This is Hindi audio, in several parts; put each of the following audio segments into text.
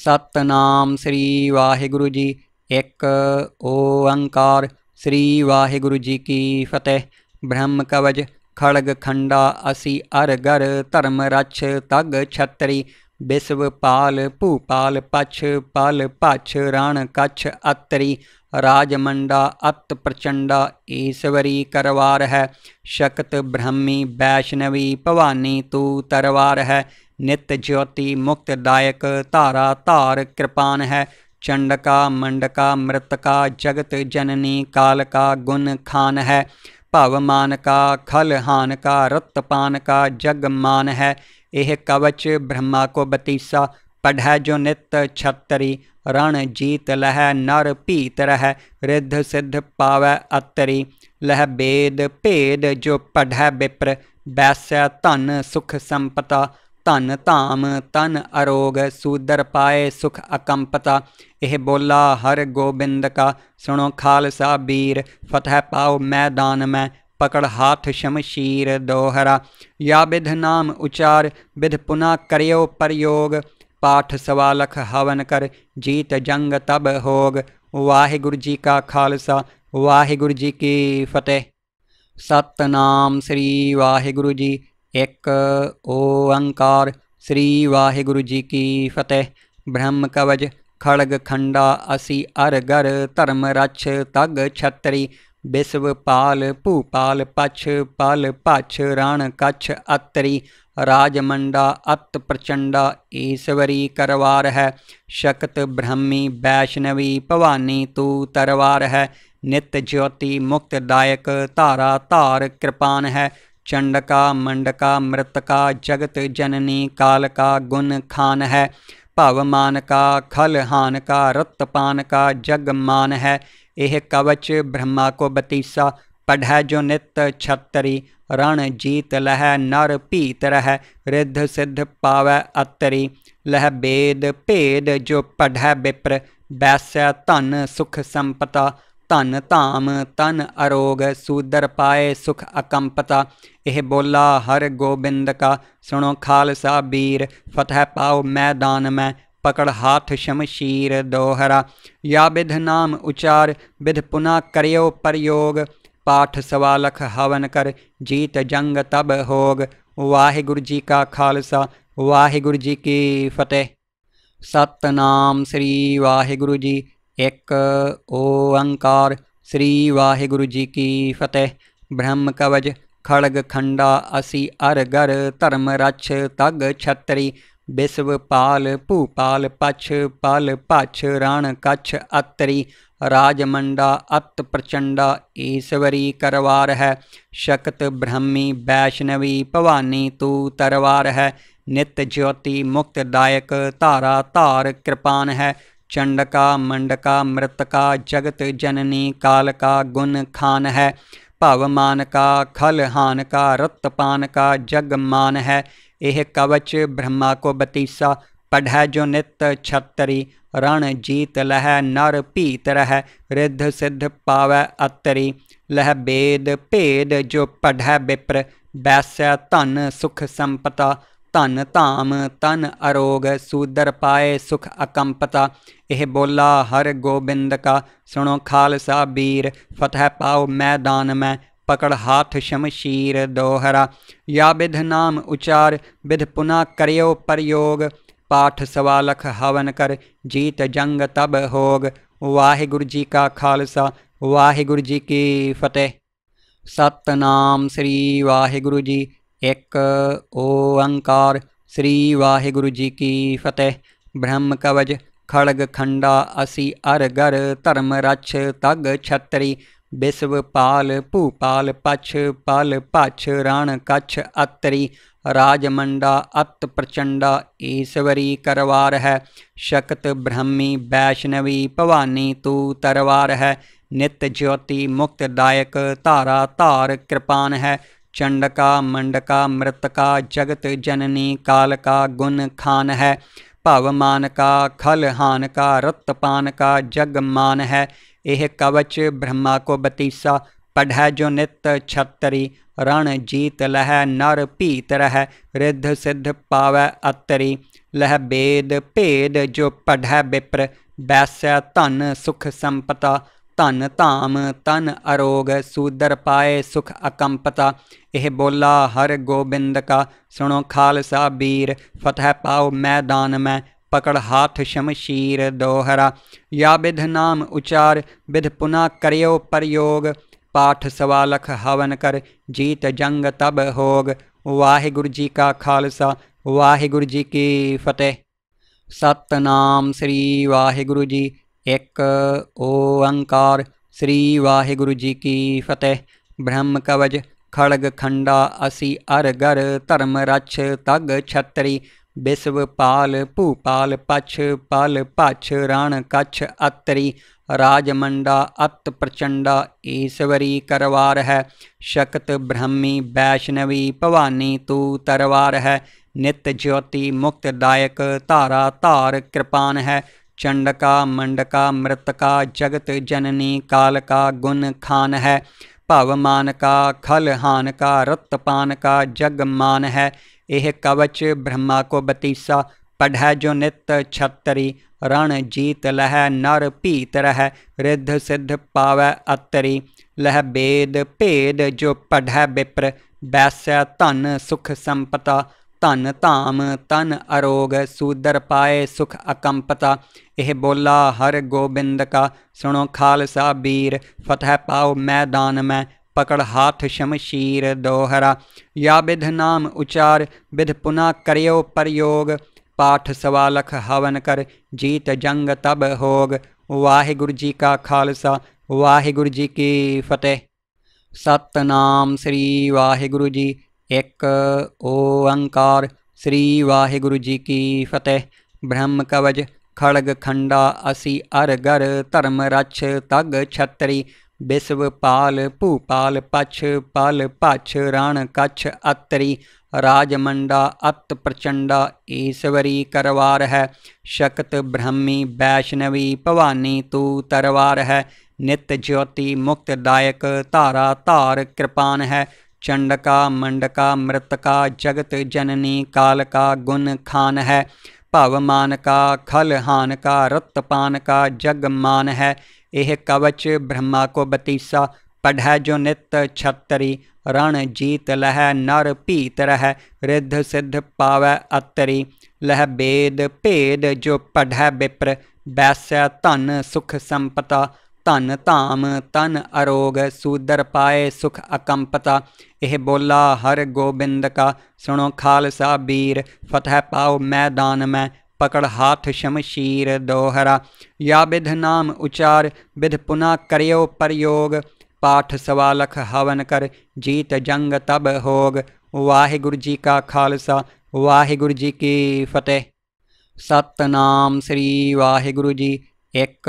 सतनाम श्री वाहेगुरु जी। एक ओंकार श्री वाहेगुरु जी की फतेह। ब्रह्म कवच खड़ग खंडा असी अरगर धर्मरक्ष तग छत्री विश्वपाल भूपाल पक्ष पाल पक्ष रण कच्छ अत्रि राजमंडा अत प्रचंडा ईश्वरी करवार है। शक्त ब्रह्मी वैष्णवी भवानी तू तरवार है। नित्य ज्योति मुक्तदायक तारा तार कृपान है। चंडका मंडका मृतका जगत जननी काल का गुण खान है। भवमान का खलहान का रत्तपान का जगमान है। यह कवच ब्रह्मा को बतीसा पढ़ै जो नित छतरी। रण जीत लह नर पीत रह रिद्ध सिद्ध पावै अतरी। लह वेद भेद जो पढ़ै विप्र वैसै धन सुख संपता। धन धाम तन अरोग सूदर पाए सुख अकंपता। यह बोला हर गोबिंद का सुनो खालसा वीर। फतह पाओ मैदान में पकड़ हाथ शमशीर दोहरा। या विध नाम उचार विध पुनः करियो प्रयोग। पाठ सवालख हवन कर जीत जंग तब होग। वाहिगुरु जी का खालसा वाहिगुरु जी की फतेह। सतनाम श्री वाहिगुरु जी। एक ओंकार श्री वाहिगुरु जी की फतेह। ब्रह्म कवच खड़ग खंडा असी अरगर धर्मरक्ष तग छत्री। विश्वपाल भूपाल पक्ष पाल पक्ष रण कच्छ अत्रि राजमंडा अत प्रचंडा ईश्वरी करवार है। शक्त ब्रह्मी वैष्णवी भवानी तू तरवार है। नित्य ज्योति मुक्तदायक तारा तार कृपान है। चंडका मंडका मृतका जगत जननी काल का गुण खान है। भवमान का खलहान का रत्तपान का जगमान है। यह कवच ब्रह्मा को बतीसा पढ़ै जो नित छतरी। रण जीत लह नर पीत रह रिद्ध सिद्ध पावै अतरी। लह वेद भेद जो पढ़ै विप्र वैसै धन सुख संपता। धन धाम तन अरोग सूदर पाए सुख अकंपता। यह बोला हर गोबिंद का सुनो खालसा वीर। फतह पाओ मैदान में पकड़ हाथ शमशीर दोहरा। या विध नाम उचार विध पुनः करियो प्रयोग। पाठ सवालख हवन कर जीत जंग तब होग। वाहिगुरु जी का खालसा वाहिगुरु जी की फतेह। सतनाम श्री वाहिगुरु जी। एक ओंकार श्री वाहिगुरु जी की फतेह। ब्रह्म कवच खड़ग खंडा असी अरगर धर्मरक्ष तग छत्री। विश्वपाल भूपाल पक्ष पाल पक्ष रण कच्छ अत्रि राजमंडा अत प्रचंडा ईश्वरी करवार है। शक्त ब्रह्मी वैष्णवी भवानी तू तरवार है। नित्य ज्योति मुक्तदायक तारा तार कृपान है। चंडका मंडका मृतका जगत जननी काल का गुण खान है। भवमान का खलहान का रत्तपान का जगमान है। यह कवच ब्रह्मा को बतीसा पढ़ै जो नित छतरी। रण जीत लह नर पीत रह रिद्ध सिद्ध पावै अतरी। लह वेद भेद जो पढ़ै विप्र वैसै धन सुख संपता। धन धाम तन अरोग सूदर पाए सुख अकंपता। यह बोला हर गोबिंद का सुनो खालसा वीर। फतह पाओ मैदान में पकड़ हाथ शमशीर दोहरा। या विध नाम उचार विध पुनः करियो प्रयोग। पाठ सवालख हवन कर जीत जंग तब होग। वाहिगुरु जी का खालसा वाहिगुरु जी की फतेह। सतनाम श्री वाहिगुरु जी। एक ओंकार श्री वाहिगुरु जी की फतेह। ब्रह्म कवच खड़ग खंडा असी अरगर धर्मरक्ष तग छत्री। विश्वपाल भूपाल पक्ष पाल पक्ष रण कच्छ अत्रि राजमंडा अत प्रचंडा ईश्वरी करवार है। शक्त ब्रह्मी वैष्णवी भवानी तू तरवार है। नित्य ज्योति मुक्तदायक तारा तार कृपान है। चंडका मंडका मृतका जगत जननी काल का गुण खान है। भवमान का खलहान का रत्तपान का जगमान है। यह कवच ब्रह्मा को बतीसा पढ़ै जो नित छतरी। रण जीत लह नर पीत रह रिद्ध सिद्ध पावै अतरी। लह बेद भेद जो पढ़ै बिप्र बैसै धन सुख संपता धन धाम तन अरोग सूदर पाए सुख अकंपता। यह बोला हर गोबिंद का सुनो खालसा वीर फतह पाओ मैदान में पकड़ हाथ शमशीर। दोहरा या विध नाम उचार विध पुनः करियो प्रयोग पाठ सवालख हवन कर जीत जंग तब होग। वाहिगुरु जी का खालसा वाहिगुरु जी की फतेह। सतनाम श्री वाहिगुरु जी एक ओंकार श्री वाहिगुरु जी की फतेह। ब्रह्म कवच खड़ग खंडा असि अरगर धर्म रक्ष तग छत्री विश्वपाल भूपाल पछ पाल पछ रण कच्छ अत्रि राजमंडा अत प्रचंडा ईश्वरी करवार है। शक्त ब्रह्मी वैष्णवी भवानी तू तरवार है। नित्य ज्योति मुक्तदायक तारा तार कृपान है। चंडका मंडका मृतका जगत जननी कालका गुण खान है। भवमान का खलहान का रत्तपान का जगमान है। यह कवच ब्रह्मा को बतीसा पढ़ै जो नित छतरी रण जीत लह नर पीत रह रिद्ध सिद्ध पावै अतरी। लह बेद भेद जो पढ़ै बिप्र बैसै धन सुख संपता धन धाम तन अरोग सूदर पाए सुख अकंपता। यह बोला हर गोबिंद का सुनो खालसा वीर फतह पाओ मैदान में पकड़ हाथ शमशीर। दोहरा या विध नाम उचार विध पुनः करियो प्रयोग पाठ सवालख हवन कर जीत जंग तब होग। वाहिगुरु जी का खालसा वाहिगुरु जी की फतेह। सतनाम श्री वाहिगुरु जी एक ओंकार श्री वाहिगुरु जी की फतेह। ब्रह्म कवच खड़ग खंडा असि अरगर धर्म रक्ष तग छत्री विश्वपाल भूपाल पछ पाल पछ रण कच्छ अत्रि राजमंडा अत प्रचंडा ईश्वरी करवार है। शक्त ब्रह्मी वैष्णवी भवानी तू तरवार है। नित्य ज्योति मुक्तदायक तारा तार कृपान है। चंडका मंडका मृतका जगत जननी कालका गुण खान है। भवमान का खलहान का रत्तपान का जगमान है। यह कवच ब्रह्मा को बतीसा पढ़ै जो नित छतरी रण जीत लह नर पीत रह रिद्ध सिद्ध पावै अतरी। लह बेद भेद जो पढ़ै बिप्र बैसै धन सुख संपता धन धाम तन अरोग सूदर पाए सुख अकंपता। यह बोला हर गोबिंद का सुनो खालसा वीर फतह पाओ मैदान में पकड़ हाथ शमशीर। दोहरा या विध नाम उचार विध पुनः करियो प्रयोग पाठ सवालख हवन कर जीत जंग तब होग। वाहिगुरु जी का खालसा वाहिगुरु जी की फतेह। सतनाम श्री वाहिगुरु जी एक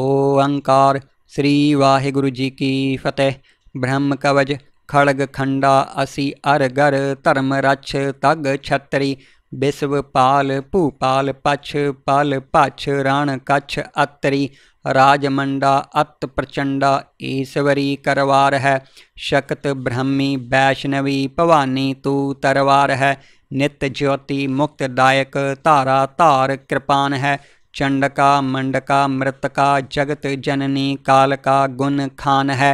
ओंकार श्री वाहिगुरु जी की फतेह। ब्रह्म कवच खड़ग खंडा असि अरगर धर्म रक्ष तग छत्री विश्वपाल भूपाल पछ पाल पछ रण कच्छ अत्रि राजमंडा अत प्रचंडा ईश्वरी करवार है। शक्त ब्रह्मी वैष्णवी भवानी तू तरवार है। नित्य ज्योति मुक्तदायक तारा तार कृपान है। चंडका मंडका मृतका जगत जननी कालका गुण खान है।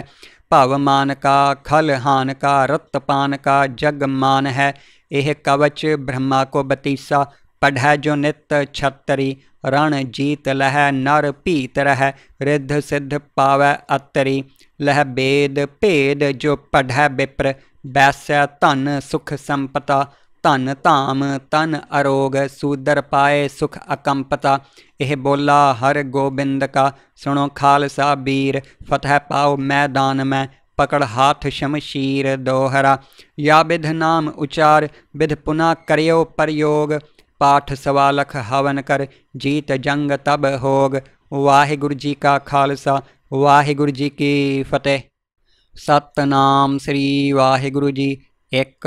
भवमान का खलहान का रत्तपान का जगमान है। यह कवच ब्रह्मा को बतीसा पढ़ै जो नित छतरी रण जीत लह नर पीत रह रिद्ध सिद्ध पावै अतरी। लह बेद भेद जो पढ़ै बिप्र बैसै धन सुख संपता धन धाम तन अरोग सूदर पाए सुख अकंपता। यह बोला हर गोबिंद का सुनो खालसा वीर फतह पाओ मैदान में पकड़ हाथ शमशीर। दोहरा या विध नाम उचार विध पुनः करियो प्रयोग पाठ सवालख हवन कर जीत जंग तब होग। वाहिगुरु जी का खालसा वाहिगुरु जी की फतेह। सतनाम श्री वाहिगुरु जी एक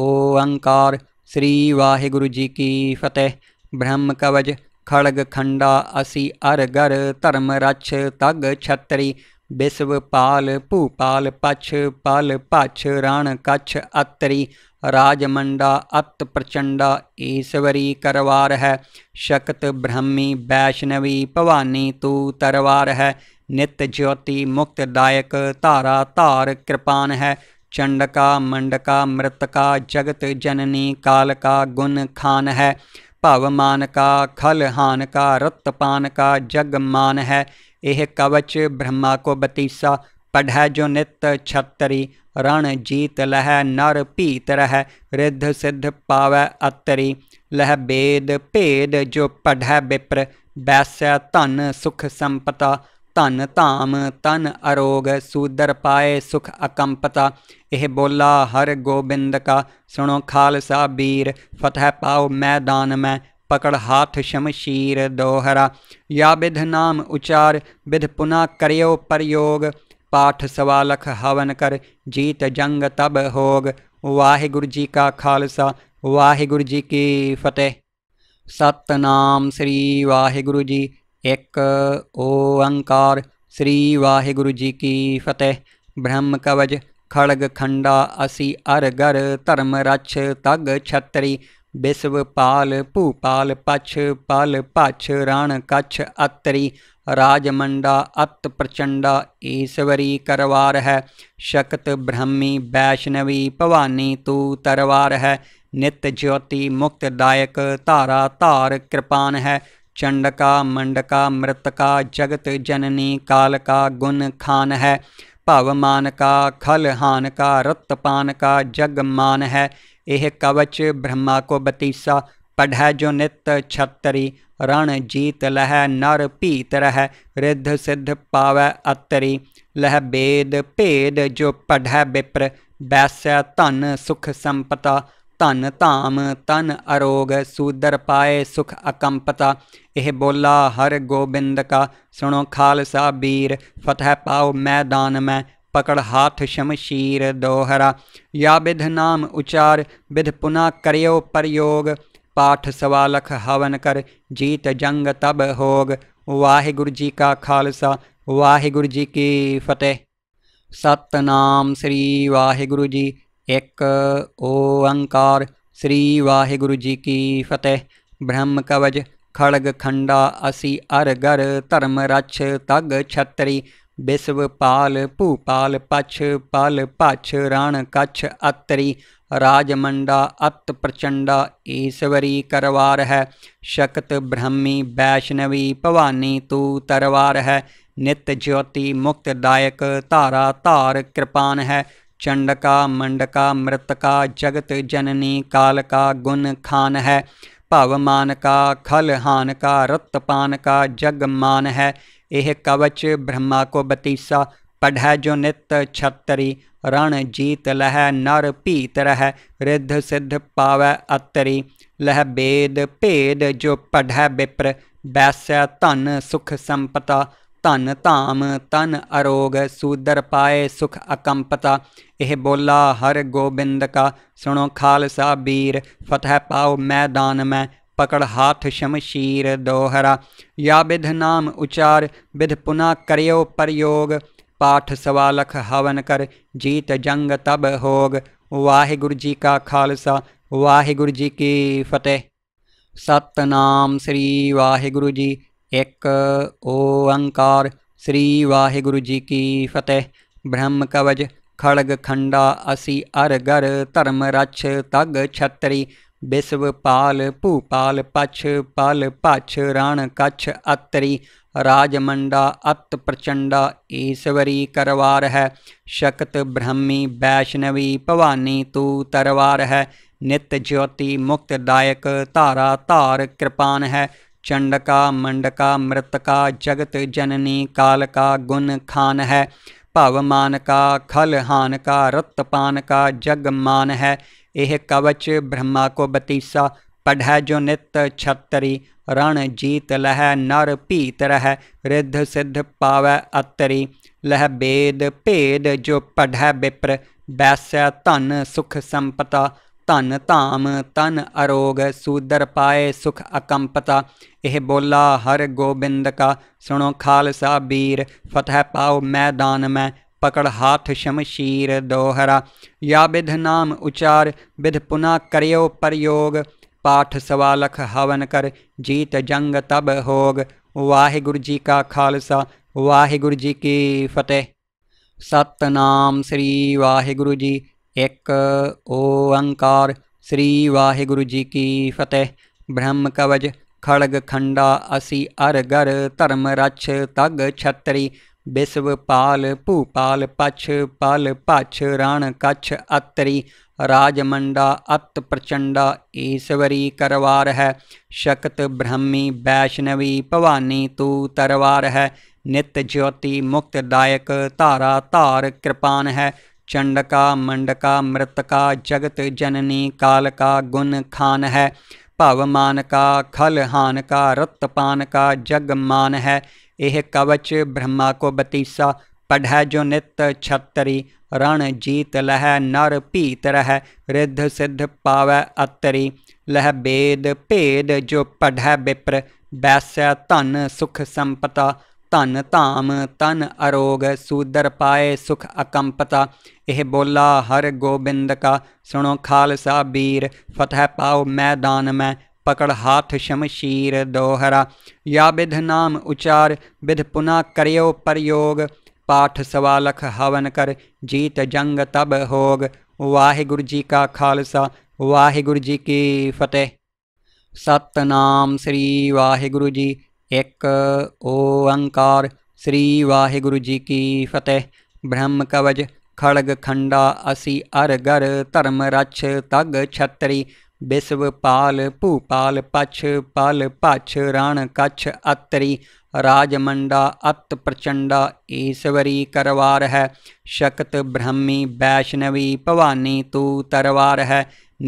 ओंकार श्री वाहिगुरु जी की फतेह। ब्रह्म कवच खड़ग खंडा असि अरगर धर्म रक्ष तग छत्री बिस्व पाल भूपाल पछ पाल पछ रण कच्छ अत्रि राजमंडा अत प्रचंडा ईश्वरी करवार है। शक्त ब्रह्मी वैष्णवी भवानी तू तरवार है। नित्य ज्योति मुक्तदायक तारा तार कृपान है। चंडका मंडका मृतका जगत जननी काल का गुण खान है। भवमान का खलहान का रत्तपान का जगमान है। यह कवच ब्रह्मा को बतीसा पढ़ै जो नित छतरी। रण जीत लह नर पीत रह रिद्ध सिद्ध पावै अतरी। लह बेद भेद जो पढ़ै विप्र बैसै धन सुख संपता। धन धाम तन अरोग सूदर पाए सुख अकंपता। यह बोला हर गोबिंद का सुनो खालसा वीर। फतह पाओ मैदान में पकड़ हाथ शमशीर दोहरा। या विध नाम उचार विध पुनः करियो प्रयोग। पाठ सवालख हवन कर जीत जंग तब होग। वाहिगुरु जी का खालसा वाहिगुरु जी की फतेह। सतनाम श्री वाहिगुरु जी एक ओंकार श्री वाहिगुरु जी की फतेह। ब्रह्म कवच खड़ग खंडा असी अरगर धर्म रक्ष तग छतरी। बिस्व पाल भूपाल पछ पाल पछ रण कच्छ अत्रि राजमंडा अत प्रचंडा ईश्वरी करवार है। शक्त ब्रह्मी वैष्णवी भवानी तू तरवार है। नित्य ज्योति मुक्तदायक तारा तार कृपान है। चंडका मंडका मृतका जगत जननी काल का गुण खान है। भवमान का खलहान का रत्तपान का जगमान है। यह कवच ब्रह्मा को बतीसा पढ़ै जो नित छतरी। रण जीत लह नर पीत रह रिद्ध सिद्ध पावै अतरी। लह बेद भेद जो पढ़ै विप्र बैसै धन सुख संपता। धन धाम तन अरोग सूदर पाए सुख अकंपता। यह बोला हर गोबिंद का सुनो खालसा वीर। फतह पाओ मैदान में पकड़ हाथ शमशीर दोहरा। या विध नाम उचार विध पुनः करियो प्रयोग। पाठ सवालख हवन कर जीत जंग तब होग। वाहिगुरु जी का खालसा वाहिगुरु जी की फतेह। सतनाम श्री वाहिगुरु जी एक ओंकार श्री वाहिगुरु जी की फतेह। ब्रह्म कवच खड़ग खंडा असी अरगर धर्म रक्ष तग छतरी। बिस्व पाल भूपाल पछ पाल पछ रण कच्छ अत्रि राजमंडा अत प्रचंडा ईश्वरी करवार है। शक्त ब्रह्मी वैष्णवी भवानी तू तरवार है। नित्य ज्योति मुक्तदायक तारा तार कृपान है। चंडका मंडका मृतका जगत जननी काल का गुण खान है। भवमान का खलहान का रत्तपान का जगमान है। यह कवच ब्रह्मा को बतीसा पढ़ै जो नित छतरी। रण जीत लह नर पीत रह रिद्ध सिद्ध पावै अतरी। लह बेद भेद जो पढ़ै विप्र बैसै धन सुख संपता। धन धाम तन अरोग सूदर पाए सुख अकंपता। यह बोला हर गोबिंद का सुनो खालसा वीर। फतह पाओ मैदान में पकड़ हाथ शमशीर दोहरा। या विध नाम उचार विध पुनः करियो प्रयोग। पाठ सवालख हवन कर जीत जंग तब होग। वाहिगुरु जी का खालसा वाहिगुरु जी की फतेह। सतनाम श्री वाहिगुरु जी एक ओंकार श्री वाहिगुरु जी की फतेह। ब्रह्म कवच खड़ग खंडा असी अरगर धर्म रक्ष तग छतरी। बिस्व पाल भूपाल पछ पाल पछ रण कच्छ अत्रि राजमंडा अत प्रचंडा ईश्वरी करवार है। शक्त ब्रह्मी वैष्णवी भवानी तू तरवार है। नित्य ज्योति मुक्तदायक तारा तार कृपान है। चंडका मंडका मृतका जगत जननी काल का गुण खान है। भवमान का खलहान का रत्तपान का जगमान है। यह कवच ब्रह्मा को बतीसा पढ़ै जो नित छतरी। रण जीत लह नर पीत रह रिद्ध सिद्ध पावै अतरी। लह बेद भेद जो पढ़ै विप्र बैसै धन सुख संपता। धन धाम तन अरोग सूदर पाए सुख अकंपता। एह बोला हर गोबिंद का, सुनो खालसा बीर। फतह पाओ मैदान में पकड़ हाथ शमशीर। दोहरा या विध नाम उचार, विध पुनः करियो प्रयोग। पाठ सवालख हवन कर, जीत जंग तब होग। वाहिगुरु जी का खालसा, वाहिगुरु जी की फतेह। सतनाम श्री वाहिगुरु जी, एक ओंकार श्री वाहिगुरु जी की फतेह। ब्रह्म कवच खड़ग खंडा असी अरगर, धर्म रक्ष तग छत्री। विश्वपाल भूपाल पक्ष पाल पक्ष रण कच्छ अत्रि। राजमंडा अत प्रचंडा ईश्वरी करवार है। शक्त ब्रह्मी वैष्णवी भवानी तू तरवार है। नित्य ज्योति मुक्तदायक तारा तार कृपान है। चंडका मंडका मृतका जगत जननी काल का गुण खान है। भवमान का खलहान का रत्तपान का जगमान है। यह कवच ब्रह्मा को बतीसा, पढ़ै जो नित्य छतरी। रण जीत लह नर पीत रह, रिद्ध सिद्ध पावै अतरी। लह वेद भेद जो पढ़ै विप्र, वैसै धन सुख संपता। धन धाम तन अरोग सूदर पाए सुख अकंपता। एह बोला हर गोबिंद का, सुनो खालसा बीर। फतह पाओ मैदान में पकड़ हाथ शमशीर। दोहरा या विध नाम उचार, विध पुनः करियो प्रयोग। पाठ सवालख हवन कर, जीत जंग तब होग। वाहिगुरु जी का खालसा, वाहिगुरु जी की फतेह। सतनाम श्री वाहिगुरु जी, एक ओंकार श्री वाहिगुरु जी की फतेह। ब्रह्म कवच खड़ग खंडा असी अरगर, धर्म रक्ष तग छत्री। विश्वपाल भूपाल पक्ष पाल पक्ष रण कच्छ अत्रि। राजमंडा अत प्रचंडा ईश्वरी करवार है। शक्त ब्रह्मी वैष्णवी भवानी तू तरवार है।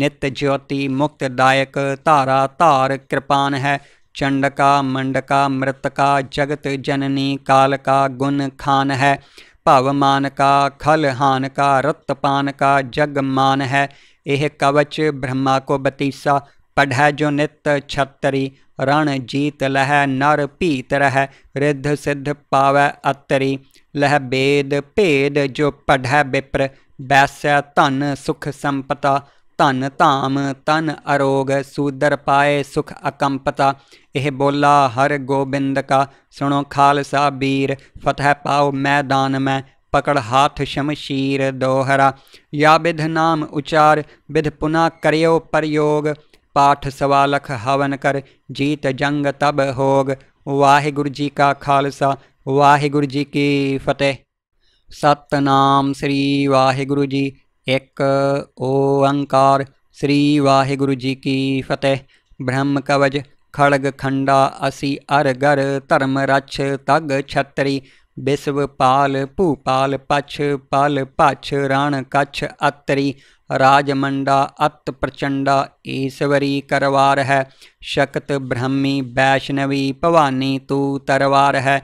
नित्य ज्योति मुक्तदायक तारा तार कृपान है। चंडका मंडका मृतका जगत जननी काल का गुण खान है। भवमान का खलहान का रत्तपान का जगमान है। यह कवच ब्रह्मा को बतीसा, पढ़ै जो नित्य छतरी। रण जीत लह नर पीत रह, रिद्ध सिद्ध पावै अतरी। लह वेद भेद जो पढ़ै विप्र, वैसै धन सुख संपता। धन धाम तन अरोग सूदर पाए सुख अकंपता। एह बोला हर गोबिंद का, सुनो खालसा बीर। फतह पाओ मैदान में पकड़ हाथ शमशीर। दोहरा या विध नाम उचार, विध पुनः करियो प्रयोग। पाठ सवालख हवन कर, जीत जंग तब होग। वाहिगुरु जी का खालसा, वाहिगुरु जी की फतेह। सतनाम श्री वाहिगुरु जी, एक ओंकार श्री वाहिगुरु जी की फतेह। ब्रह्म कवच खड़ग खंडा असी अरगर, धर्म रक्ष तग छत्री। विश्वपाल भूपाल पक्ष पाल पक्ष रण कच्छ अत्रि। राजमंडा अत प्रचंडा ईश्वरी करवार है। शक्त ब्रह्मी वैष्णवी भवानी तू तरवार है।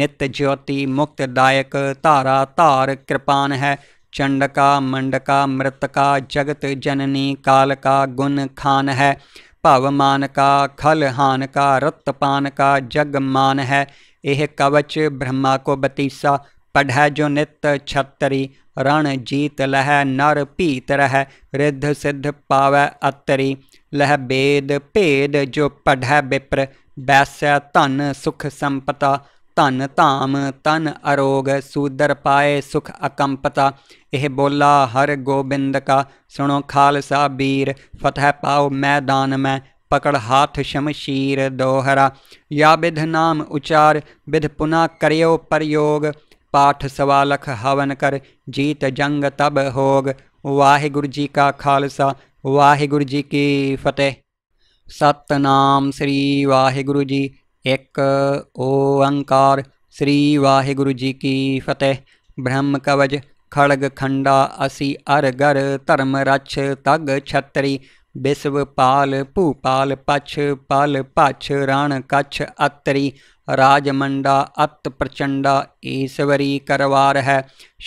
नित्य ज्योति मुक्तदायक तारा तार कृपान है। चंडका मंडका मृतका जगत जननी काल का गुण खान है। भवमान का खलहान का रत्तपान का जगमान है। यह कवच ब्रह्मा को बतीसा, पढ़ै जो नित्य छतरी। रण जीत लह नर पीत रह, रिद्ध सिद्ध पावै अतरी। लह वेद भेद जो पढ़ै विप्र, वैसै धन सुख संपता। धन धाम तन अरोग सूदर पाए सुख अकंपता। एह बोला हर गोबिंद का, सुनो खालसा बीर। फतह पाओ मैदान में पकड़ हाथ शमशीर। दोहरा या विध नाम उचार, विध पुनः करियो प्रयोग। पाठ सवालख हवन कर, जीत जंग तब होग। वाहिगुरु जी का खालसा, वाहिगुरु जी की फतेह। सतनाम श्री वाहिगुरु जी, एक ओंकार श्री वाहिगुरु जी की फतेह। ब्रह्म कवच खड़ग खंडा असी अरगर, धर्म रक्ष तग छत्री। विश्वपाल भूपाल पक्ष पाल पक्ष रण कच्छ अत्रि। राजमंडा अत प्रचंडा ईश्वरी करवार है।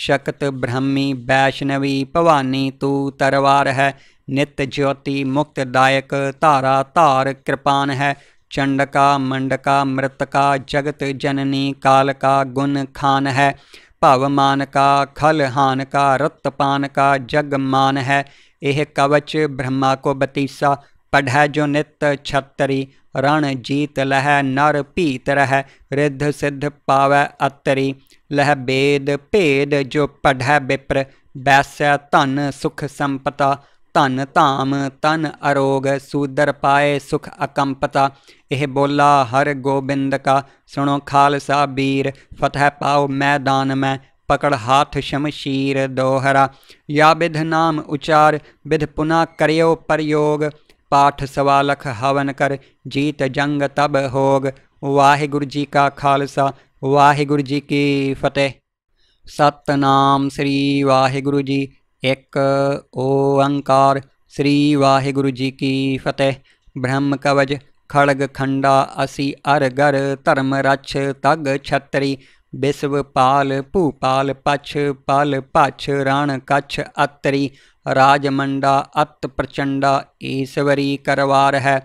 शक्त ब्रह्मी वैष्णवी भवानी तू तरवार है। नित्य ज्योति मुक्तदायक तारा तार कृपान है। चंडका मंडका मृतका जगत जननी काल का गुण खान है। भवमान का खलहान का रत्तपान का जगमान है। यह कवच ब्रह्मा को बतीसा पढ़ै जो नित छतरी। रण जीत लह नर पीत रह रिद्ध सिद्ध पावै अतरी। लह बेद भेद जो पढ़ै विप्र बैसै धन सुख संपता। धन धाम तन अरोग सूदर पाए सुख अकंपता। यह बोला हर गोबिंद का सुनो खालसा वीर। फतह पाओ मैदान में पकड़ हाथ शमशीर दोहरा। या विध नाम उचार विध पुनः करियो प्रयोग। पाठ सवालख हवन कर जीत जंग तब होग। वाहिगुरु जी का खालसा वाहिगुरु जी की फतेह। सतनाम श्री वाहिगुरु जी एक ओंकार श्री वाहिगुरु जी की फतेह। ब्रह्म कवच खड़ग खंडा असी अरगर धर्म रक्ष तग छतरी। विश्वपाल भूपाल पक्ष पाल पक्ष रण कच्छ अतरी। राजमंडा अत प्रचंडा ईश्वरी करवार है।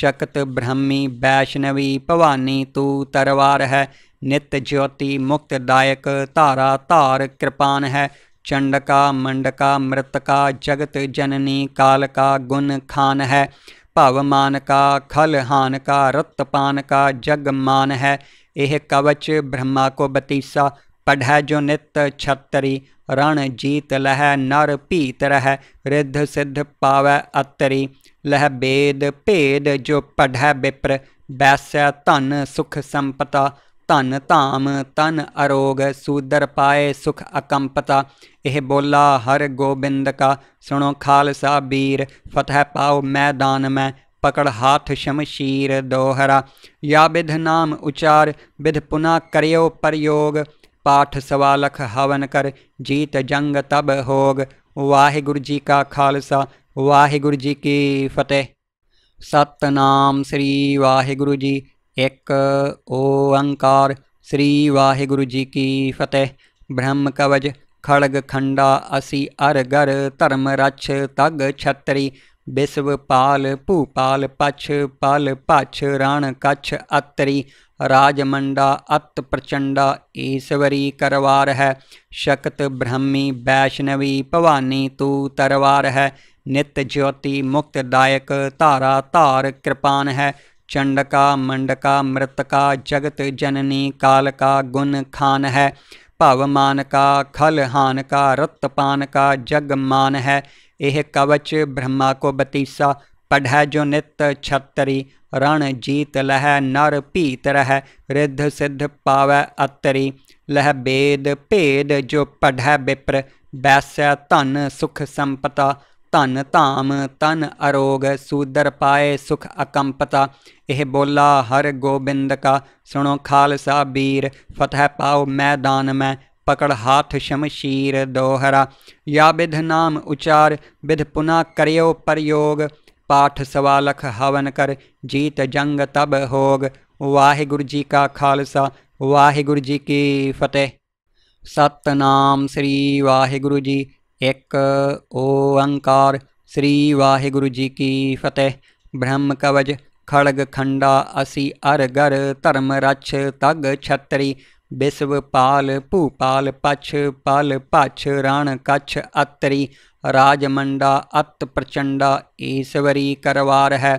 शक्त ब्रह्मी वैष्णवी भवानी तू तरवार है। नित्य ज्योति मुक्तदायक तारा तार कृपान है। चंडका मंडका मृतका जगत जननी काल का गुण खान है। भवमान का खलहान का रत्तपान का जगमान है। यह कवच ब्रह्मा को बतीसा पढ़ै जो नित छतरी। रण जीत लह नर पीत रह रिद्ध सिद्ध पावै अतरी। लह बेद भेद जो पढ़ै विप्र बैसै धन सुख संपता। धन धाम तन अरोग सूदर पाए सुख अकंपता। यह बोला हर गोबिंद का सुनो खालसा वीर। फतह पाओ मैदान में पकड़ हाथ शमशीर दोहरा। या विध नाम उचार विध पुनः करियो प्रयोग। पाठ सवालख हवन कर जीत जंग तब होग। वाहिगुरु जी का खालसा वाहिगुरु जी की फतेह। सतनाम श्री वाहिगुरु जी एक ओंकार श्री वाहिगुरु जी की फतेह। ब्रह्म कवच खड़ग खंडा असी अरगर धर्म रक्ष तग छतरी। विश्वपाल भूपाल पक्ष पाल पक्ष रण कच्छ अतरी। राजमंडा अत प्रचंडा ईश्वरी करवार है। शक्त ब्रह्मी वैष्णवी भवानी तू तरवार है। नित्य ज्योति मुक्तदायक तारा तार कृपान है। चंडका मंडका मृतका जगत जननी काल का गुण खान है। भवमान का खलहान का रत्तपान का जगमान है। यह कवच ब्रह्मा को बतीसा पढ़ै जो नित छतरी। रण जीत लह नर पीत रह रिद्ध सिद्ध पावै अतरी। लह बेद भेद जो पढ़ै विप्र बैसै धन सुख संपता। धन धाम तन अरोग सूदर पाए सुख अकंपता। यह बोला हर गोबिंद का सुनो खालसा वीर। फतह पाओ मैदान में पकड़ हाथ शमशीर दोहरा। या विध नाम उचार विध पुनः करियो प्रयोग। पाठ सवालख हवन कर जीत जंग तब होग। वाहिगुरु जी का खालसा वाहिगुरु जी की फतेह। सतनाम श्री वाहिगुरु जी एक ओंकार श्री वाहिगुरु जी की फतेह। ब्रह्म कवच खड़ग खंडा असी अरगर धर्म रक्ष तग छतरी। विश्वपाल भूपाल पक्ष पाल पक्ष रण कच्छ अतरी। राजमंडा अत प्रचंडा ईश्वरी करवार है।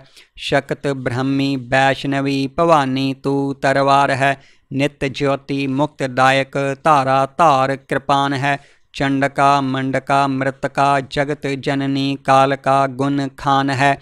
शक्त ब्रह्मी वैष्णवी भवानी तू तरवार है। नित्य ज्योति मुक्तदायक तारा तार कृपान है। चंडका मंडका मृतका जगत जननी काल का गुण खान है।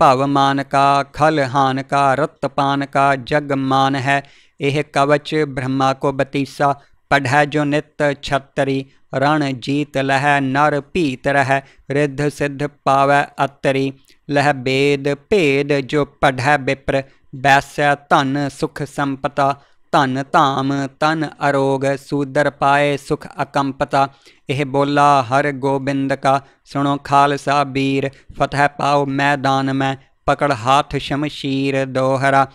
भवमान का खलहान का रत्तपान का जगमान है। यह कवच ब्रह्मा को बतीसा पढ़ै जो नित छतरी। रण जीत लह नर पीत रह रिद्ध सिद्ध पावै अतरी। लह बेद भेद जो पढ़ै विप्र बैसै धन सुख संपता। धन धाम तन अरोग सूदर पाए सुख अकंपता। यह बोला हर गोबिंद का सुनो खालसा वीर। फतह पाओ मैदान में पकड़ हाथ शमशीर दोहरा।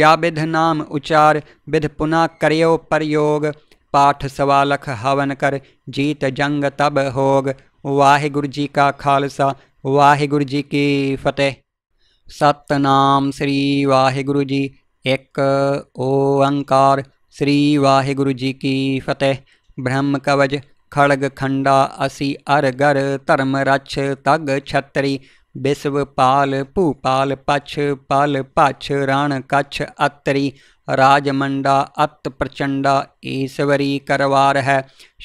या विध नाम उचार विध पुनः करियो प्रयोग। पाठ सवालख हवन कर जीत जंग तब होग। वाहिगुरु जी का खालसा वाहेगुरु जी की फतेह। सतनाम श्री वाहेगुरु जी। एक ओंकार श्री वाहेगुरु जी की फतेह। ब्रह्म कवच खड़ग खंडा असी अरगर धर्मरक्ष तग छत्री विश्वपाल भूपाल पक्ष पाल पक्ष रण कच्छ अत्रि राजमंडा अत प्रचंडा ईश्वरी करवार है।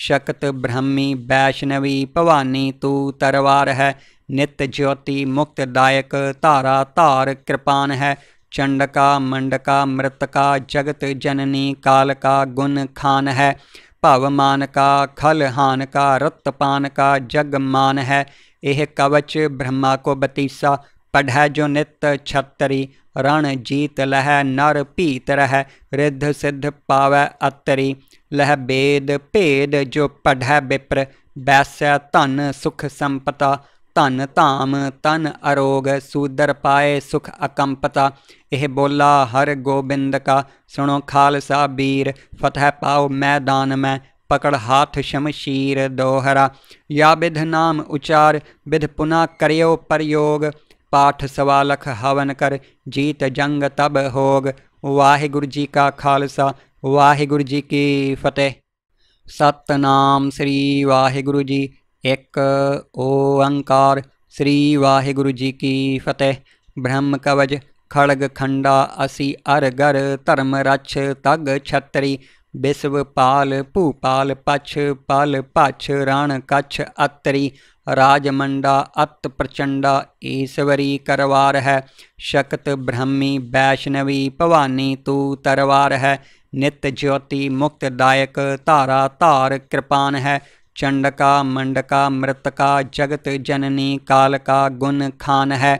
शक्त ब्रह्मी वैष्णवी भवानी तू तरवार है। नित्य ज्योति मुक्तदायक तारा तार कृपान है। चंडका मंडका मृतका जगत जननी काल का गुण खान है। भवमान का खलहान का रत्तपान का जगमान है। यह कवच ब्रह्मा को बतीसा पढ़ै जो नित्य छतरी रण जीत लह नर पीत रह रिद्ध सिद्ध पावै अतरी। लह बेद भेद जो पढ़ै विप्र वैसै धन सुख संपता धन धाम तन अरोग सूदर पाए सुख अकंपता। यह बोला हर गोबिंद का सुनो खालसा वीर फतेह पाओ मैदान में पकड़ हाथ शमशीर दोहरा। या विध नाम उचार विध पुनः करियो प्रयोग पाठ सवालख हवन कर जीत जंग तब होग। वाहिगुरु जी का खालसा वाहिगुरु जी की फतेह। सतनाम श्री वाहिगुरु जी। एक ओंकार श्री वाहिगुरु जी की फतेह। ब्रह्म कवच खड़ग खंडा असी अरगर धर्मरक्ष तग छत्री विश्वपाल भूपाल पक्ष पाल पक्ष रण कच्छ अत्रि राजमंडा अत प्रचंडा ईश्वरी करवार है। शक्त ब्रह्मी वैष्णवी भवानी तू तरवार है। नित्य ज्योति मुक्तदायक तारा तार कृपान है। चंडका मंडका मृतका जगत जननी काल का गुण खान है।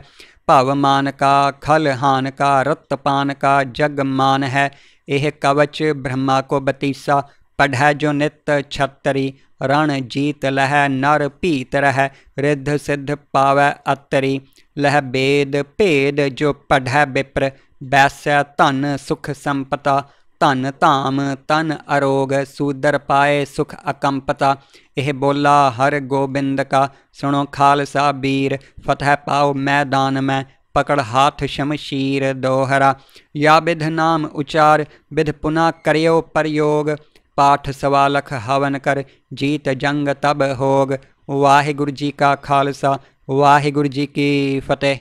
भवमान का खलहान का रत्तपान का जगमान है। यह कवच ब्रह्मा को बतीसा पढ़ै जो नित्य छतरी रण जीत लह नर पीत रह रिद्ध सिद्ध पावै अतरी। लह बेद भेद जो पढ़ै विप्र वैसै धन सुख संपता धन धाम तन अरोग सूदर पाए सुख अकंपता। यह बोला हर गोबिंद का सुनो खालसा वीर फतेह पाओ मैदान में पकड़ हाथ शमशीर दोहरा। या विध नाम उचार विध पुनः करियो प्रयोग पाठ सवालख हवन कर जीत जंग तब होग। वाहिगुरु जी का खालसा वाहिगुरु जी की फतेह।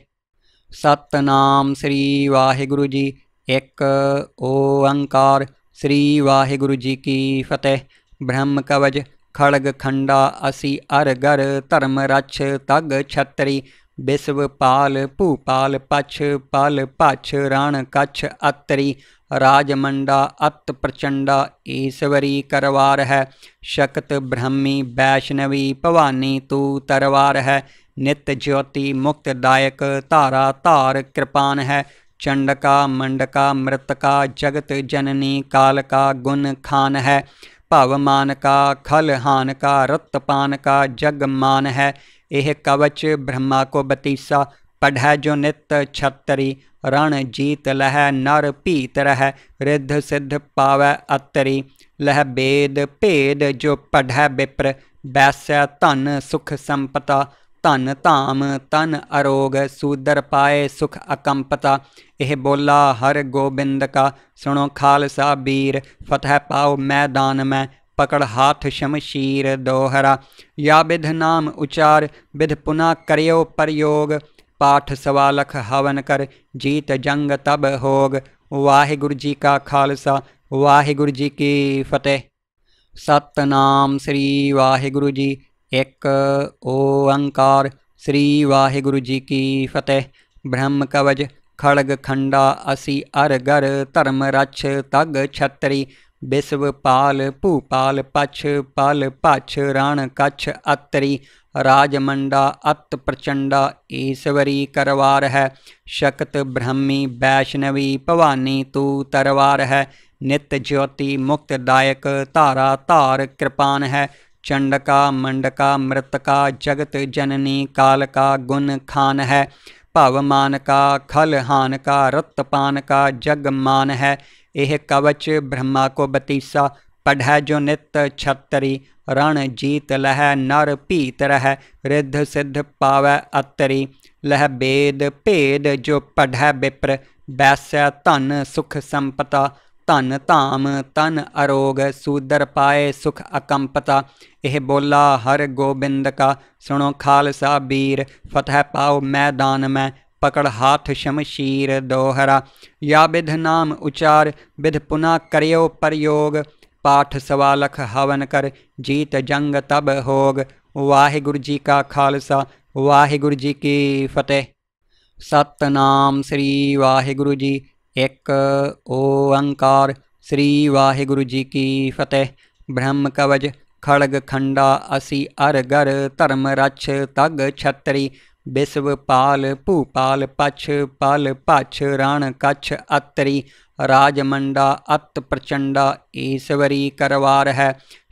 सतनाम श्री वाहिगुरु जी। एक ओंकार श्री वाहिगुरु जी की फतेह। ब्रह्म कवच खड़ग खंडा असी अरगर धर्मरक्ष तग छत्री विश्वपाल भूपाल पक्ष पाल पक्ष रण कच्छ अत्रि राजमंडा अत प्रचंडा ईश्वरी करवार है। शक्त ब्रह्मी वैष्णवी भवानी तू तरवार है। नित्य ज्योति मुक्तदायक तारा तार कृपान है। चंडका मंडका मृतका जगत जननी काल का गुण खान है। भवमान का खलहान का रत्तपान का जगमान है। यह कवच ब्रह्मा को बतीसा पढ़ै जो नित्य छतरी रण जीत लह नर पीत रह रिद्ध सिद्ध पावै अतरी। लह बेद भेद जो पढ़ै विप्र वैसै धन सुख संपता धन धाम तन अरोग सूदर पाए सुख अकंपता। यह बोला हर गोबिंद का सुनो खालसा वीर फतेह पाओ मैदान में पकड़ हाथ शमशीर दोहरा। या विध नाम उचार विध पुनः करियो प्रयोग पाठ सवालख हवन कर जीत जंग तब होग। वाहिगुरु जी का खालसा वाहिगुरु जी की फतेह। सतनाम श्री वाहिगुरु जी। एक ओंकार श्री वाहिगुरु जी की फतेह। ब्रह्म कवच खड़ग खंडा असी अरगर धर्मरक्ष तग छत्री विश्वपाल भूपाल पक्ष पाल पक्ष रण कच्छ अत्रि राजमंडा अत प्रचंडा ईश्वरी करवार है। शक्त ब्रह्मी वैष्णवी भवानी तू तरवार है। नित्य ज्योति मुक्तदायक तारा तार कृपान है। चंडका मंडका मृतका जगत जननी काल का गुण खान है। भवमान का खलहान का रत्तपान का जगमान है। यह कवच ब्रह्मा को बतीसा पढ़ै जो नित छतरी रण जीत लह नर पीत रह रिद्ध सिद्ध पावै अतरी। लह बेद भेद जो पढ़ै विप्र वैस्या धन सुख संपता। धन धाम तन अरोग सूदर पाए सुख अकंपता। यह बोला हर गोबिंद का सुनो खालसा वीर। फतह पाओ मैदान में पकड़ हाथ शमशीर दोहरा। या विध नाम उचार विध पुनः करियो प्रयोग। पाठ सवालख हवन कर जीत जंग तब होग। वाहिगुरु जी का खालसा वाहिगुरु जी की फतेह। सतनाम श्री वाहिगुरु जी एक ओंकार श्री वाहिगुरु जी की फतेह। ब्रह्म कवच खड़ग खंडा असी अरगर धर्म रक्ष तग छतरी। विश्वपाल भूपाल पक्ष पाल पक्ष रण कच्छ अतरी। राजमंडा अत प्रचंडा ईश्वरी करवार है।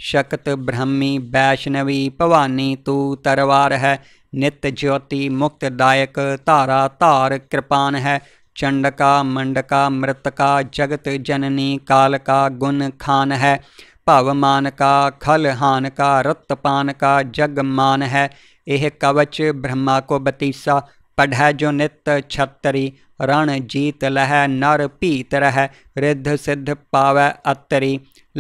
शक्त ब्रह्मी वैष्णवी भवानी तू तरवार है। नित्य ज्योति मुक्तदायक तारा तार कृपान है। चंडका मंडका मृतका जगत जननी काल का गुण खान है। भवमान का खलहान का रत्तपान का जगमान है। यह कवच ब्रह्मा को बतीसा पढ़ै जो नित छतरी। रण जीत लह नर पीत रह रिद्ध सिद्ध पावै अतरी।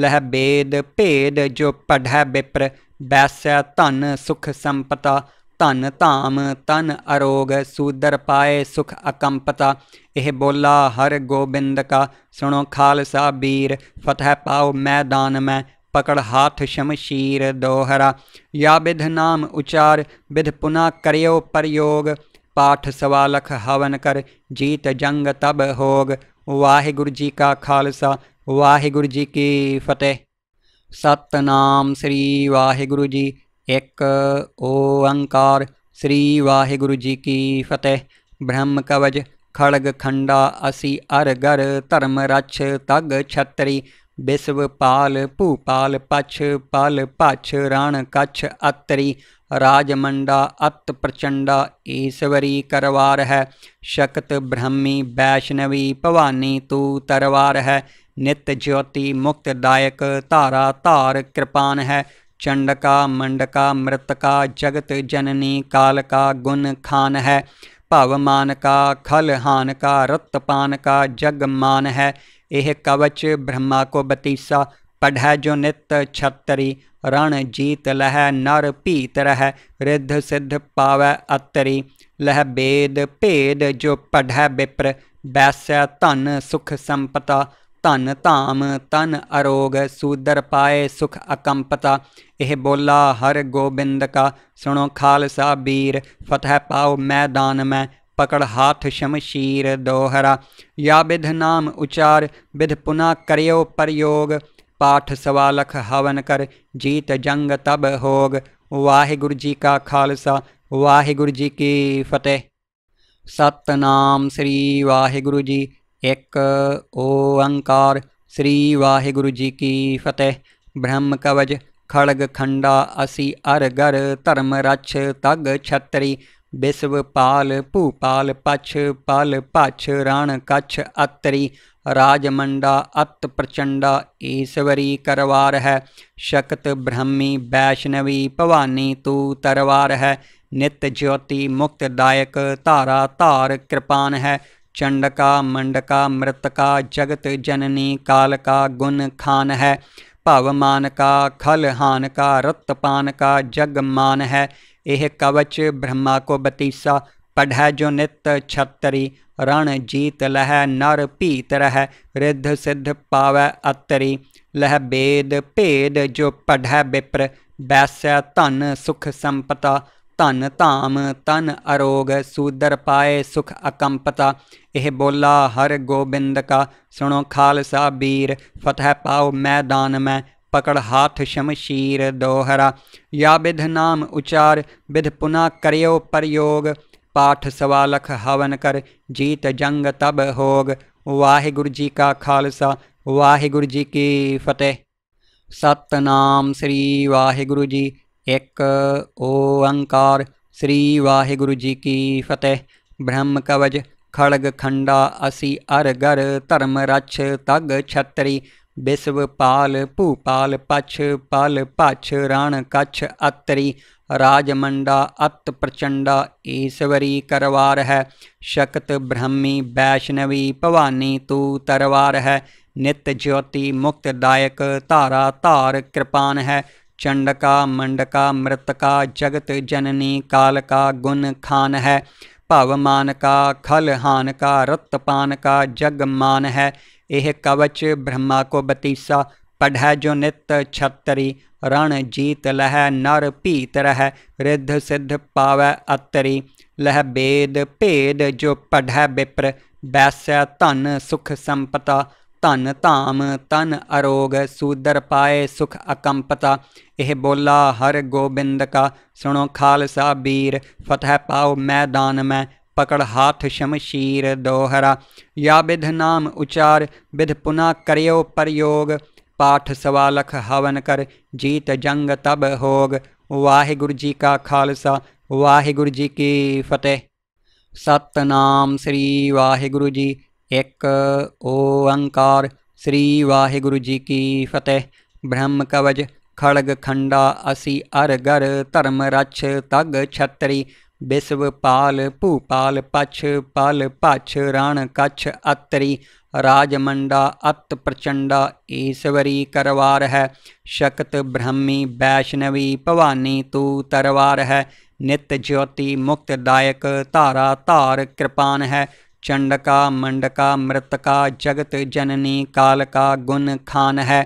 लह बेद भेद जो पढ़ै विप्र वैस्या धन सुख संपता। धन धाम तन अरोग सूदर पाए सुख अकंपता। यह बोला हर गोबिंद का सुनो खालसा वीर। फतह पाओ मैदान में पकड़ हाथ शमशीर दोहरा। या विध नाम उचार विध पुनः करियो प्रयोग। पाठ सवालख हवन कर जीत जंग तब होग। वाहिगुरु जी का खालसा वाहिगुरु जी की फतेह। सतनाम श्री वाहिगुरु जी एक ओंकार श्री वाहिगुरु जी की फतेह। ब्रह्म कवच खड़ग खंडा असी अरगर धर्म रक्ष तग छतरी। विश्वपाल भूपाल पक्ष पाल पक्ष रण कच्छ अतरी। राजमंडा अत प्रचंडा ईश्वरी करवार है। शक्त ब्रह्मी वैष्णवी भवानी तू तरवार है। नित्य ज्योति मुक्तदायक तारा तार कृपान है। चंडका मंडका मृतका जगत जननी काल का गुण खान है। भवमान का खलहान का रत्तपान का जगमान है। यह कवच ब्रह्मा को बतीसा पढ़ै जो नित छतरी। रण जीत लह नर पीत रह रिद्ध सिद्ध पावै अतरी। लह बेद भेद जो पढ़ै विप्र वैस्या धन सुख संपता। धन धाम तन अरोग सूदर पाए सुख अकंपता। यह बोला हर गोबिंद का सुनो खालसा वीर। फतह पाओ मैदान में पकड़ हाथ शमशीर दोहरा। या विध नाम उचार विध पुनः करियो प्रयोग। पाठ सवालख हवन कर जीत जंग तब होग। वाहिगुरु जी का खालसा वाहिगुरु जी की फतेह। सतनाम श्री वाहिगुरु जी एक ओंकार श्री वाहिगुरु जी की फतेह। ब्रह्म कवच खड़ग खंडा असी अरगर धर्म रक्ष तग छतरी। विश्वपाल भूपाल पक्ष पाल पक्ष रण कच्छ अतरी। राजमंडा अत प्रचंडा ईश्वरी करवार है। शक्त ब्रह्मी वैष्णवी भवानी तू तरवार है। नित्य ज्योति मुक्तदायक तारा तार कृपान है। चंडका मंडका मृतका जगत जननी काल का गुण खान है। भवमान का खलहान का रत्तपान का जगमान है। यह कवच ब्रह्मा को बतीसा पढ़ै जो नित छतरी। रण जीत लह नर पीत रह रिद्ध सिद्ध पावै अतरी। लह बेद भेद जो पढ़ै विप्र वैस्या धन सुख संपता। धन धाम तन अरोग सूदर पाए सुख अकंपता। यह बोला हर गोबिंद का सुनो खालसा वीर। फतह पाओ मैदान में पकड़ हाथ शमशीर दोहरा। या विध नाम उचार विध पुनः करियो प्रयोग। पाठ सवालख हवन कर जीत जंग तब होग। वाहिगुरु जी का खालसा वाहिगुरु जी की फतेह। सतनाम श्री वाहिगुरु जी एक ओंकार श्री वाहिगुरु जी की फतेह। ब्रह्म कवच खड़ग खंडा असी अरगर धर्म रक्ष तग छतरी। बिस्व पाल भूपाल पछ पाल पछ रण कच्छ अत्रि राजमंडा अत प्रचंडा ईश्वरी करवार है। शक्त ब्रह्मी वैष्णवी भवानी तू तरवार है। नित्य ज्योति मुक्तदायक तारा तार कृपान है। चंडका मंडका मृतका जगत जननी काल का गुण खान है। भवमान का खलहान का रत्तपान का जगमान है। यह कवच ब्रह्मा को बतीसा पढ़ै जो नित्य छत्तरी। रण जीत लह नर पीत रह रिद्ध सिद्ध पावै अतरी। लह बेद भेद जो पढ़ै विप्र बैसै धन सुख संपता। धन धाम तन अरोग सूदर पाए सुख अकंपता। यह बोला हर गोबिंद का सुनो खालसा वीर। फतह पाओ मैदान में पकड़ हाथ शमशीर दोहरा। या विध नाम उचार विध पुनः करियो प्रयोग। पाठ सवालख हवन कर जीत जंग तब होग। वाहिगुरु जी का खालसा वाहिगुरु जी की फतेह। सतनाम श्री वाहिगुरु जी एक ओंकार श्री वाहिगुरु जी की फतेह। ब्रह्म कवच खड़ग खंडा असि अरगर धर्म रक्ष तग छतरी। बिस्व पाल भूपाल पछ पाल पछ रण कच्छ अत्रि। राजमंडा अत प्रचंडा ईश्वरी करवार है। शक्त ब्रह्मी वैष्णवी भवानी तू तरवार है। नित्य ज्योति मुक्तदायक तारा तार कृपान है। चंडका मंडका मृतका जगत जननी काल का गुण खान है।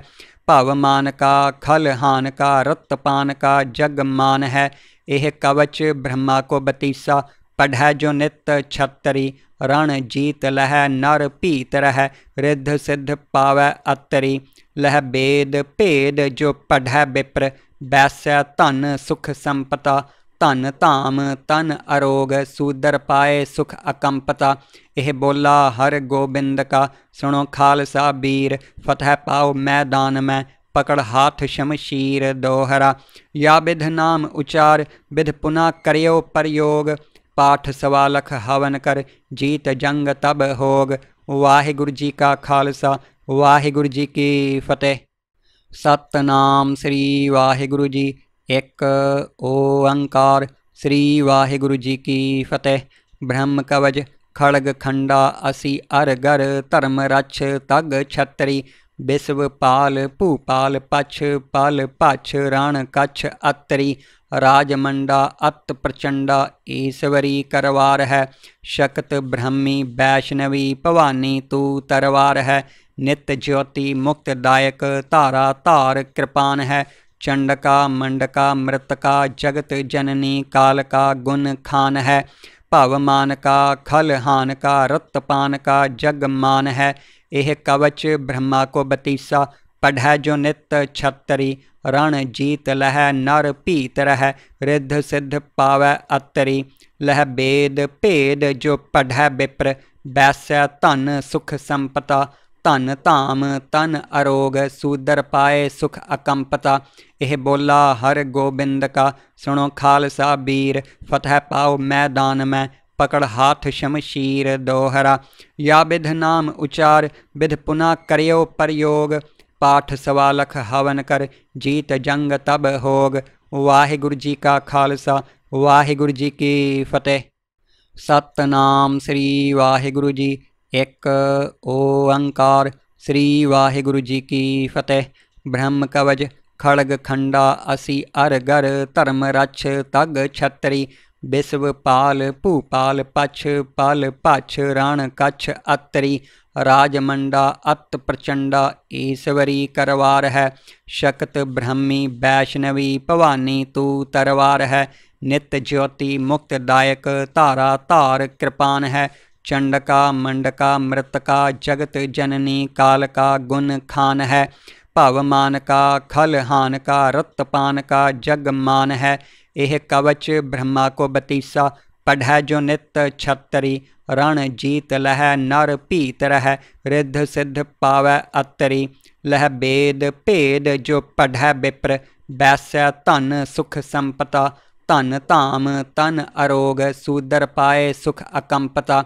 भवमान का खलहान का रत्तपान का जगमान है। यह कवच ब्रह्मा को बतीसा पढ़ै जो नित्य छत्तरी। रण जीत लह नर पीत रह रिद्ध सिद्ध पावै अतरी। लह बेद भेद जो पढ़ै विप्र बैसै धन सुख संपता। धन धाम तन अरोग सूदर पाए सुख अकंपता। यह बोला हर गोबिंद का सुनो खालसा वीर। फतह पाओ मैदान में पकड़ हाथ शमशीर दोहरा। या विध नाम उचार विध पुनः करियो प्रयोग। पाठ सवालख हवन कर जीत जंग तब होग। वाहिगुरु जी का खालसा वाहिगुरु जी की फतेह। सतनाम श्री वाहिगुरु जी एक ओंकार श्री वाहिगुरु जी की फतेह। ब्रह्म कवच खड़ग खंडा असि अरगर धर्म रक्ष तग छतरी। बिस्व पाल भूपाल पछ पाल पछ रण कच्छ अत्रि। राजमंडा अत प्रचंडा ईश्वरी करवार है। शक्त ब्रह्मी वैष्णवी भवानी तू तरवार है। नित्य ज्योति मुक्तदायक तारा तार कृपान है। चंडका मंडका मृतका जगत जननी काल का गुण खान है। भवमान का खलहान का रत्तपान का जगमान है। यह कवच ब्रह्मा को बतीसा पढ़ै जो नित्य छत्तरी। रण जीत लह नर पीत रह रिद्ध सिद्ध पावै अतरी। लह बेद भेद जो पढ़ै विप्र बैसै धन सुख संपता। धन धाम तन अरोग सूदर पाए सुख अकंपता। यह बोला हर गोबिंद का सुनो खालसा वीर। फतह पाओ मैदान में पकड़ हाथ शमशीर दोहरा। या विध नाम उचार विध पुनः करियो प्रयोग। पाठ सवालख हवन कर जीत जंग तब होग। वाहिगुरु जी का खालसा वाहिगुरु जी की फतेह। सतनाम श्री वाहिगुरु जी एक ओंकार श्री वाहिगुरु जी की फतेह। ब्रह्म कवच खड़ग खंडा असि अरगर धर्म रक्ष तग छतरी। बिस्व पाल भूपाल पछ पाल पछ रण कच्छ अत्रि। राजमंडा अत प्रचंडा ईश्वरी करवार है। शक्त ब्रह्मी वैष्णवी भवानी तू तरवार है। नित्य ज्योति मुक्तदायक तारा तार कृपान है। चंडका मंडका मृतका जगत जननी काल का गुण खान है। भवमान का खलहान का रत्तपान का जगमान है। यह कवच ब्रह्मा को बतीसा पढ़ै जो नित्य छत्तरी। रण जीत लह नर पीत रह रिद्ध सिद्ध पावै अतरी। लह बेद भेद जो पढ़ै विप्र बैसै धन सुख संपता। धन धाम तन अरोग सूदर पाए सुख अकंपता।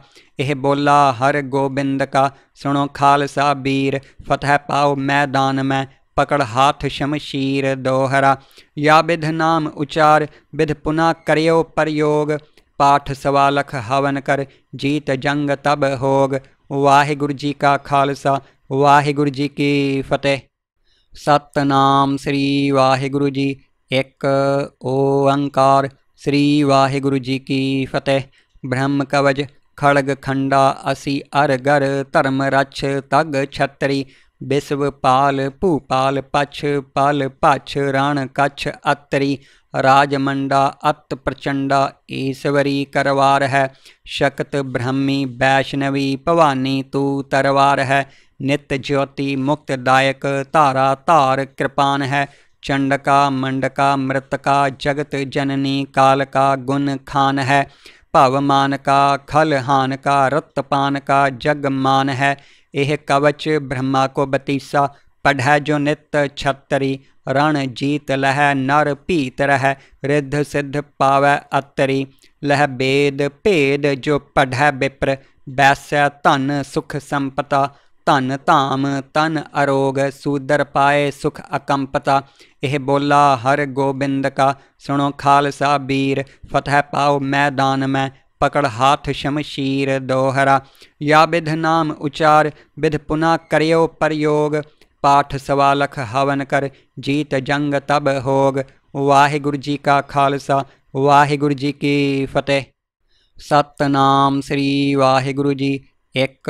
एह बोला हर गोबिंद का सुनो खालसा वीर, फतह पाओ मैदान में पकड़ हाथ शमशीर। दोहरा या विध नाम उचार विध पुनः करयो प्रयोग, पाठ सवालख हवन कर जीत जंग तब होग। वाहिगुरु जी का खालसा वाहिगुरु जी की फतेह। सतनाम श्री वाहिगुरु जी एक ओंकार श्री वाहिगुरु जी की फतेह। ब्रह्म कवच खड़ग खंडा असी अरगर धर्म रक्ष तग छत्री। विश्वपाल भूपाल पक्ष पाल पक्ष रण कच्छ अत्रि। राजमंडा अत प्रचंडा ईश्वरी करवार है। शक्त ब्रह्मी वैष्णवी भवानी तू तरवार है। नित्य ज्योति मुक्तदायक तारा तार कृपान है। चंडका मंडका मृतका जगत जननी काल का गुण खान है। भवमान का खलहान का रत्तपान का जगमान है। यह कवच ब्रह्मा को बतीसा पढ़ै जो नित छतरी। रण जीत लह नर पीत रह रिद्ध सिद्ध पावै अतरी। लह वेद भेद जो पढ़ै विप्र वैसै धन सुख संपता। धन धाम तन अरोग सूदर पाए सुख अकंपता। एह बोला हर गोबिंद का सुनो खालसा वीर, फतह पाओ मैदान में पकड़ हाथ शमशीर। दोहरा या विध नाम उचार विध पुनः करयो प्रयोग, पाठ सवालख हवन कर जीत जंग तब होग। वाहिगुरु जी का खालसा वाहिगुरु जी की फतेह। सतनाम श्री वाहिगुरु जी एक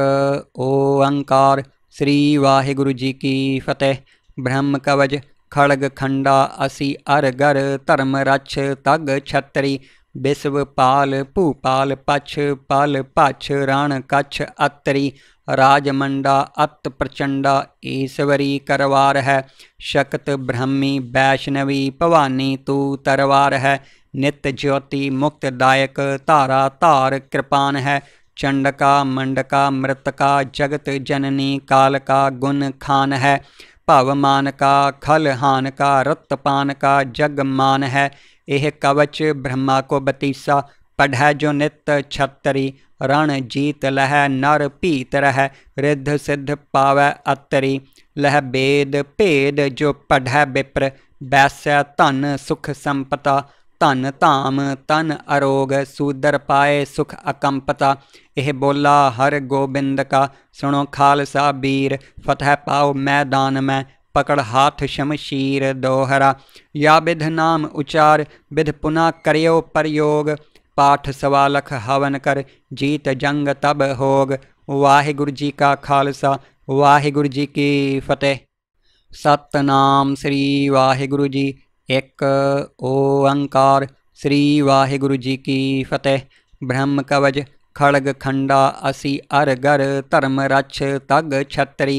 ओंकार श्री वाहिगुरु जी की फतेह। ब्रह्म कवच खड़ग खंडा असी अरगर धर्म रक्ष तग छत्री। विश्वपाल भूपाल पक्ष पाल पक्ष रण कच्छ अत्रि। राजमंडा अत प्रचंडा ईश्वरी करवार है। शक्त ब्रह्मी वैष्णवी भवानी तू तरवार है। नित्य ज्योति मुक्तदायक तारा तार कृपान है। चंडका मंडका मृतका जगत जननी काल का गुण खान है। भवमान का खलहान का रत्तपान का जगमान है। यह कवच ब्रह्मा को बतीसा पढ़ै जो नित छतरी। रण जीत लह नर पीत रह रिद्ध सिद्ध पावै अतरी। लह वेद भेद जो पढ़ै विप्र वैसै धन सुख संपता। धन धाम तन अरोग सूदर पाए सुख अकंपता। एह बोला हर गोबिंद का सुनो खालसा वीर, फतह पाओ मैदान में पकड़ हाथ शमशीर। दोहरा या विध नाम उचार विध पुनः करयो प्रयोग, पाठ सवालख हवन कर जीत जंग तब होग। वाहिगुरु जी का खालसा वाहिगुरु जी की फतेह। सतनाम श्री वाहिगुरु जी एक ओंकार श्री वाहिगुरु जी की फतेह। ब्रह्म कवच खड़ग खंडा असी अरगर धर्म रक्ष तग छत्री।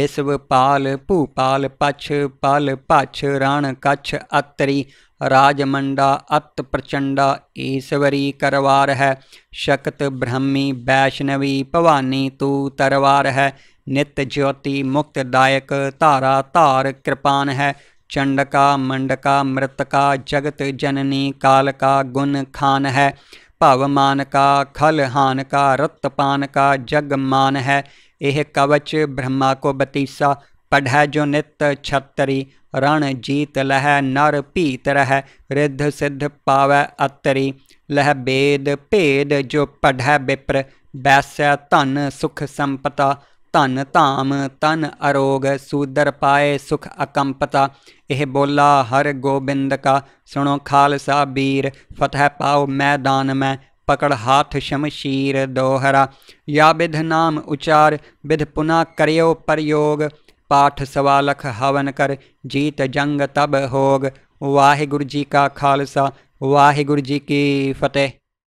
विश्वपाल भूपाल पक्ष पाल पक्ष रण कच्छ अत्रि। राजमंडा अत प्रचंडा ईश्वरी करवार है। शक्त ब्रह्मी वैष्णवी भवानी तू तरवार है। नित्य ज्योति मुक्तदायक तारा तार कृपान है। चंडका मंडका मृतका जगत जननी काल का गुण खान है। भवमान का खलहान का रत्तपान का जगमान है। यह कवच ब्रह्मा को बतीसा पढ़ै जो नित छतरी। रण जीत लह नर पीत रह रिद्ध सिद्ध पावै अतरी। लह वेद भेद जो पढ़ै विप्र वैसै धन सुख संपता। धन धाम तन अरोग सूदर पाए सुख अकंपता। एह बोला हर गोबिंद का सुनो खालसा वीर, फतह पाओ मैदान में पकड़ हाथ शमशीर। दोहरा या विध नाम उचार विध पुनः करयो प्रयोग, पाठ सवालख हवन कर जीत जंग तब होग। वाहिगुरु जी का खालसा वाहिगुरु जी की फतेह।